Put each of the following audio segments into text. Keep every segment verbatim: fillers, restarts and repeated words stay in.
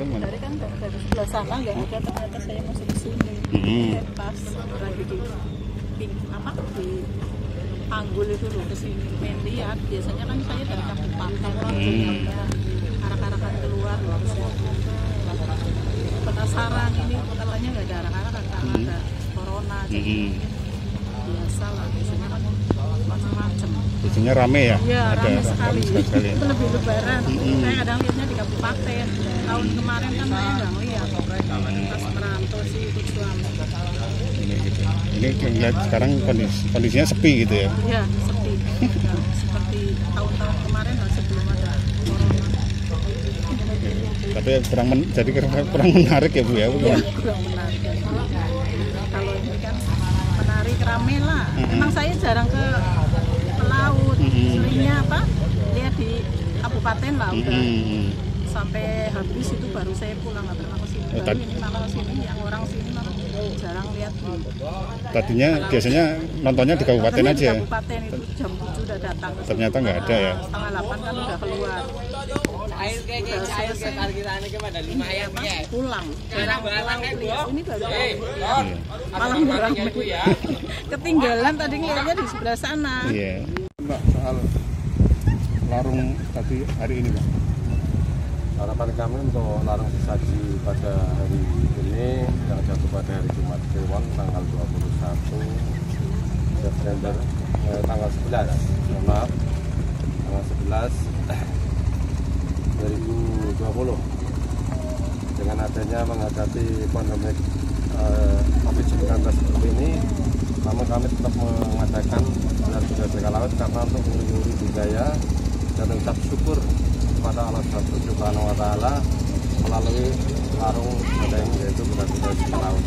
Bandung mana? Tadi kan dari sebelah sana nggak ada, ternyata saya masuk ke sini. Hmm. Pas lagi di ping apa di Panggul itu loh ke sini. Main lihat, biasanya kan saya dari Kabupaten loh, hmm. arak-arakan keluar loh. Penasaran ini katanya nggak ada arak-arakan karena hmm. ada corona. Jadi hmm. biasa lah, biasanya kan macam-macam. Biasanya rame ya? Iya, rame sekali. Itu lebih lebaran. Mm-hmm. Saya kadang lihatnya di kabupaten. Tahun kemarin kan saya nggak lihat. Pas merantau sih ikut suami. Ini gitu. Ini lihat sekarang kondisi, kondisinya sepi gitu ya? Iya, sepi. Ya, seperti tahun-tahun kemarin sebelum ada corona. Tapi kurang men, jadi kurang menarik ya Bu ya? Iya, kurang menarik. Kalau ini kan menarik, rame lah. Mm-hmm. Emang saya jarang ke laut, seringnya mm-hmm. apa? Lihat di kabupaten lah udah mm-hmm. sampai habis itu baru saya pulang, nggak pernah ke sini. Oh, baru ini malah sini, yang orang sini malah jarang lihat. Tadinya malah, biasanya nontonnya di kabupaten aja. Di kabupaten itu jam tujuh udah datang. Ternyata nggak ada ya. setengah delapan kan udah keluar. Air kayak gitu, air sekitar kita ini cuma ada lima ayam ya. Pulang, jarang pulang lihat. Ini baru pulang. Malah jarang ya. Ketinggalan tadi ngeliatnya di sebelah sana. Iya. Mbak, soal larung tadi hari ini, Mbak. Harapan kami untuk larung sesaji pada hari ini yang jatuh pada hari Jumat Kliwon tanggal dua puluh satu September eh, tanggal sebelas. Maaf. Tanggal sebelas dua ribu dua puluh dengan adanya menghadapi pandemi eh, covid sembilan belas seperti ini, namun kami tetap mengadakan gelar budaya laut karena untuk menghiuri budaya dan ucap syukur kepada Allah Subhanahu wa Ta'ala melalui larung yang yaitu budaya laut.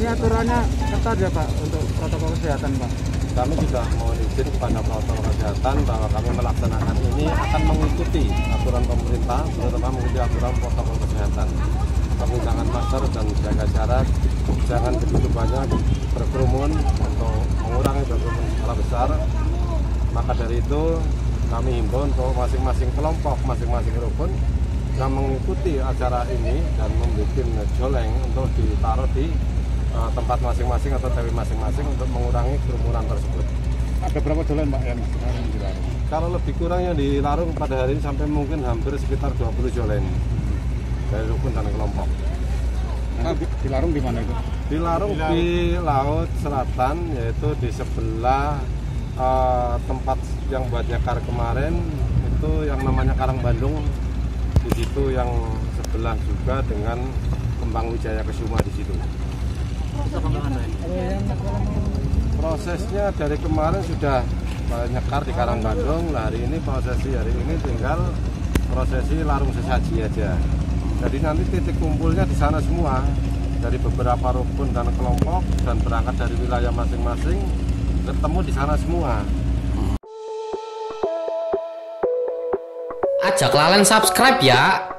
Ini aturannya ketat ya Pak untuk protokol kesehatan Pak? Kami sudah mohon izin kepada protokol kesehatan bahwa kami melaksanakan ini akan mengikuti aturan pemerintah, terutama mengikuti aturan protokol kesehatan. Menggunakan masker dan jaga jarak, jangan begitu banyak berkerumun untuk mengurangi berkerumun secara besar. Maka dari itu kami himbau untuk masing-masing kelompok, masing-masing rukun yang mengikuti acara ini dan membuat joleng untuk ditaruh di tempat masing-masing atau tewi masing-masing untuk mengurangi kerumunan tersebut. Ada berapa joleng Pak yang di larung? Kalau lebih kurang yang di larung pada hari ini sampai mungkin hampir sekitar dua puluh joleng dari rukun dan kelompok. Nanti di larung di mana itu? Di larung di, di laut selatan, yaitu di sebelah uh, tempat yang buat nyekar kemarin itu yang namanya Karang Bandung. Di situ yang sebelah juga dengan kembang Wijaya Kesumah di situ. Prosesnya dari kemarin sudah nyekar di Karang Bandung, nah hari ini prosesi hari ini tinggal prosesi larung sesaji aja. Jadi nanti titik kumpulnya di sana semua dari beberapa rukun dan kelompok dan berangkat dari wilayah masing-masing ketemu di sana semua. Ajak Lalen subscribe ya.